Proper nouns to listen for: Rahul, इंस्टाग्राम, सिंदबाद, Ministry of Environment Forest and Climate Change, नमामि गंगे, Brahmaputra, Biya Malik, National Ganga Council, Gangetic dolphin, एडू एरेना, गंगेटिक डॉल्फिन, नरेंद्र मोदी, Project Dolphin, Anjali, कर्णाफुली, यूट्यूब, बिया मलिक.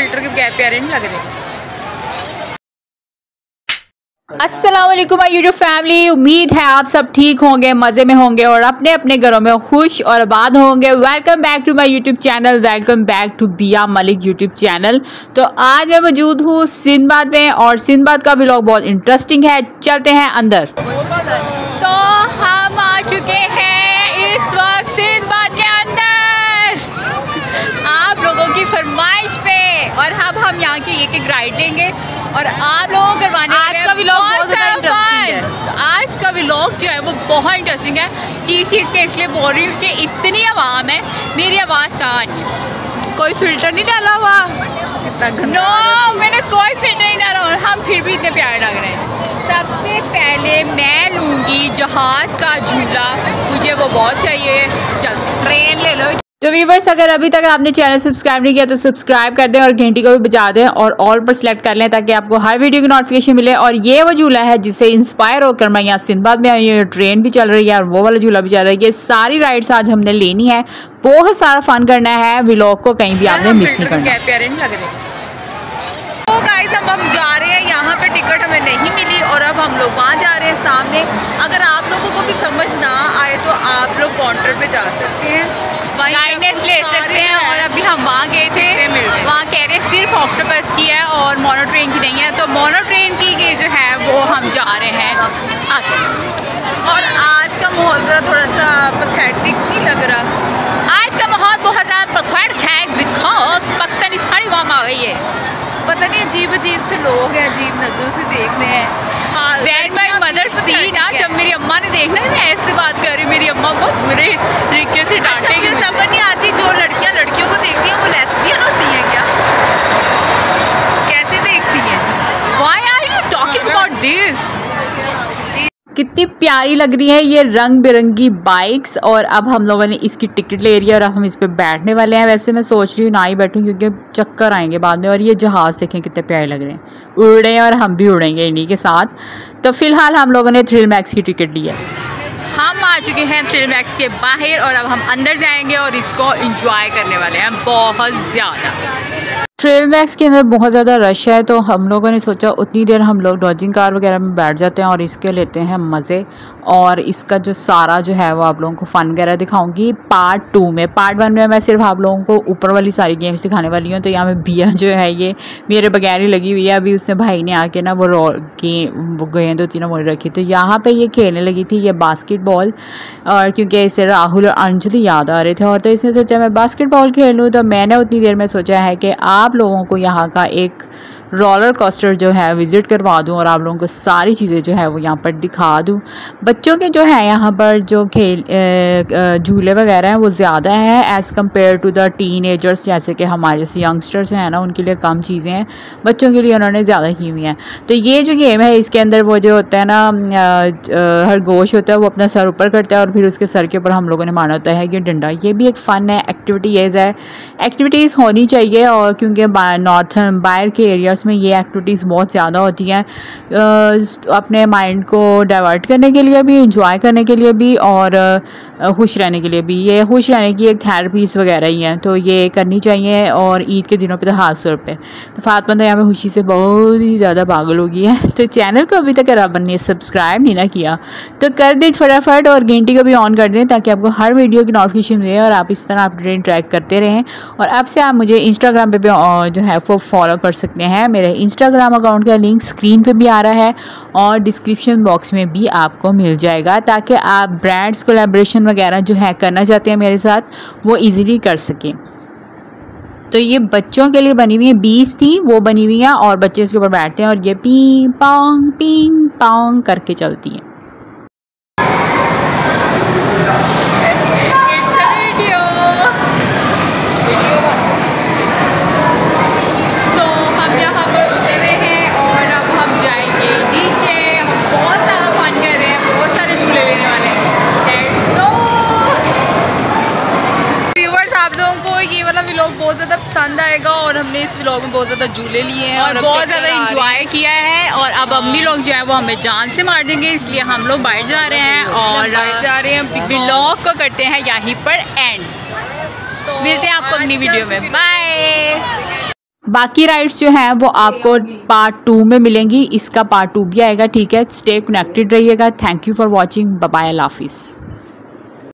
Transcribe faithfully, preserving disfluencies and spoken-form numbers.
Filter के क्या प्यारे नहीं लग रहे। अस्सलाम वालेकुम माय यूट्यूब फैमिली, उम्मीद है आप सब ठीक होंगे, मज़े में होंगे और अपने अपने घरों में खुश और आबाद होंगे। Welcome back to my यूट्यूब channel, welcome back to बिया मलिक यूट्यूब channel. तो आज मैं मौजूद हूँ सिंदबाद में और सिंदबाद का व्लॉग बहुत इंटरेस्टिंग है, चलते हैं अंदर। तो हम आ चुके हैं इस वक्त सिंदबाद के अंदर आप लोगों की फरमाइश पे, और हम हम यहाँ की एक एक राइड लेंगे और आप लोगों को करवाने आज का व्लॉग बहुत ज़्यादा इंटरेस्टिंग है। तो आज का व्लॉग जो है वो बहुत इंटरेस्टिंग है। चीज़ चीज़ के इसलिए बोल रही हूँ कि इतनी आवाम है, मेरी आवाज़ कहाँ आनी है, कोई फिल्टर नहीं डाला हुआ। नो, मैंने कोई फिल्टर नहीं डाला और हम फिर भी इतने प्यारे लग रहे हैं। सबसे पहले मैं लूँगी जहाज़ का झूला, मुझे वो बहुत चाहिए। चल ट्रेन ले लो। तो व्यूवर्स, अगर अभी तक आपने चैनल सब्सक्राइब नहीं किया तो सब्सक्राइब कर दें और घंटी को भी बजा दें और ऑल पर सेलेक्ट कर लें ताकि आपको हर वीडियो की नोटिफिकेशन मिले। और ये वो झूला है जिससे इंस्पायर होकर मैं यहाँ सिंदबाद में आई हूँ। ट्रेन भी चल रही है और वो वाला झूला भी चल रही है। ये सारी राइड्स आज हमने लेनी है, बहुत सारा फन करना है। व्लॉग को कहीं भी आपने मिस नहीं करना। तो गाइस, अब हम जा रहे हैं, यहाँ पर टिकट हमें नहीं मिली और अब हम लोग वहाँ जा रहे हैं सामने। अगर आप लोगों को भी समझ ना आए तो आप लोग काउंटर पर जा सकते हैं, गाइडेंस ले सकते हैं। और अभी हम वहाँ गए थे, वहाँ कह रहे सिर्फ ऑक्टोपस की है और मोनो ट्रेन की नहीं है, तो मोनो ट्रेन की के जो है वो हम जा रहे हैं आगे। और आज का माहौल ज़रा थोड़ा सा पैथेटिक नहीं लग रहा? आज का माहौल बहुत ज़्यादा पैथेटिक है बिकॉज पाकिस्तानी सारी वाम आ गई है। पता नहीं अजीब अजीब से लोग हैं, अजीब नज़रों से देख रहे हैं। दैट माय मदर सीन, जब मेरी अम्मा ने देखना मैं ऐसे बात कर रही, मेरी अम्मा बहुत बुरे तरीके से डांटेंगी। समझ नहीं आती, जो लड़कियां लड़कियों को देखती हैं वो लेस्बियन होती हैं क्या, कैसे देखती हैं? Why are you talking about this? कितनी प्यारी लग रही है ये रंग बिरंगी बाइक्स। और अब हम लोगों ने इसकी टिकट ले रही है और अब हम इस पर बैठने वाले हैं। वैसे मैं सोच रही हूँ ना ही बैठूँ क्योंकि चक्कर आएंगे बाद में। और ये जहाज़ देखें कितने प्यारे लग रहे हैं, उड़े और हम भी उड़ेंगे इन्हीं के साथ। तो फिलहाल हम लोगों ने थ्रिल मैक्स की टिकट ली है। हम आ चुके हैं थ्रिल मैक्स के बाहर और अब हम अंदर जाएंगे और इसको इंजॉय करने वाले हैं बहुत ज़्यादा। ट्रेल मैक्स के अंदर बहुत ज़्यादा रश है तो हम लोगों ने सोचा उतनी देर हम लोग डॉजिंग कार वगैरह में बैठ जाते हैं और इसके लेते हैं मज़े। और इसका जो सारा जो है वो आप लोगों को फ़न वगैरह दिखाऊंगी पार्ट टू में। पार्ट वन में मैं सिर्फ आप लोगों को ऊपर वाली सारी गेम्स दिखाने वाली हूँ। तो यहाँ में बिया जो है ये मेरे बगैर ही लगी हुई है। अभी उसने भाई ने आके ना वो रॉ गेंद होती ना वो रखी, तो यहाँ पर ये खेलने लगी थी ये बास्केटबॉल। और क्योंकि इसे राहुल और अंजलि याद आ रहे थे और तो इसने सोचा मैं बास्केटबॉल खेल लूँ। तो मैंने उतनी देर में सोचा है कि आप आप लोगों को यहाँ का एक रोलर कोस्टर जो है विज़िट करवा दूँ और आप लोगों को सारी चीज़ें जो है वो यहाँ पर दिखा दूँ। बच्चों के जो है यहाँ पर जो खेल झूले वगैरह हैं वो ज़्यादा हैं as compare to the teenagers, जैसे कि हमारे जैसे यंगस्टर्स हैं ना उनके लिए कम चीज़ें हैं, बच्चों के लिए उन्होंने ज़्यादा की हुई हैं। तो ये जो गेम है इसके अंदर वो जो होता है ना खरगोश होता है वो अपना सर ऊपर करता है और फिर उसके सर के ऊपर हम लोगों ने माना होता है कि डंडा। ये भी एक फ़न है, एक्टिविटीज़ है, एक्टिविटीज़ होनी चाहिए। और क्योंकि नॉर्थन बाहर के एरिया में ये एक्टिविटीज़ बहुत ज़्यादा होती हैं अपने माइंड को डाइवर्ट करने के लिए भी, इंजॉय करने के लिए भी और खुश रहने के लिए भी। ये खुश रहने की एक थेरेपीज वगैरह ही है, तो ये करनी चाहिए। और ईद के दिनों पे तो खास तौर पे तो फातमा तो यहाँ पे खुशी से बहुत ही ज़्यादा पागल हो गई है। तो चैनल को अभी तक आपने सब्सक्राइब नहीं ना किया तो कर दें फटाफट और घंटी को भी ऑन कर दें ताकि आपको हर वीडियो की नोटिफिकेशन मिले और आप इस तरह अपडेट ट्रैक करते रहें। और अब से आप मुझे इंस्टाग्राम पर भी जो है वो फॉलो कर सकते हैं। मेरे इंस्टाग्राम अकाउंट का लिंक स्क्रीन पे भी आ रहा है और डिस्क्रिप्शन बॉक्स में भी आपको मिल जाएगा ताकि आप ब्रांड्स कोलैबोरेशन वगैरह जो है करना चाहते हैं मेरे साथ वो इजीली कर सकें। तो ये बच्चों के लिए बनी हुई है, बीस थी वो बनी हुई है और बच्चे इसके ऊपर बैठते हैं और ये पिंग पोंग पिंग पोंग करके चलती हैं। बहुत ज़्यादा पसंद आएगा और हमने इस व्लॉग में बहुत ज़्यादा झूले लिए हैं और, और बहुत ज़्यादा इंजॉय किया है। और अब अम्मी लोग जो है वो हमें जान से मार देंगे, इसलिए हम लोग बाहर जा रहे हैं और बाहर जा रहे हैं। व्लॉग को करते हैं यहीं पर एंड, मिलते हैं आपको अपनी वीडियो में। बाय। बाकी राइड्स जो हैं वो आपको पार्ट टू में मिलेंगी, इसका पार्ट टू भी आएगा। ठीक है, स्टे कनेक्टेड रहिएगा। Thank you for watching, bye bye, अल्लाह हाफिज़।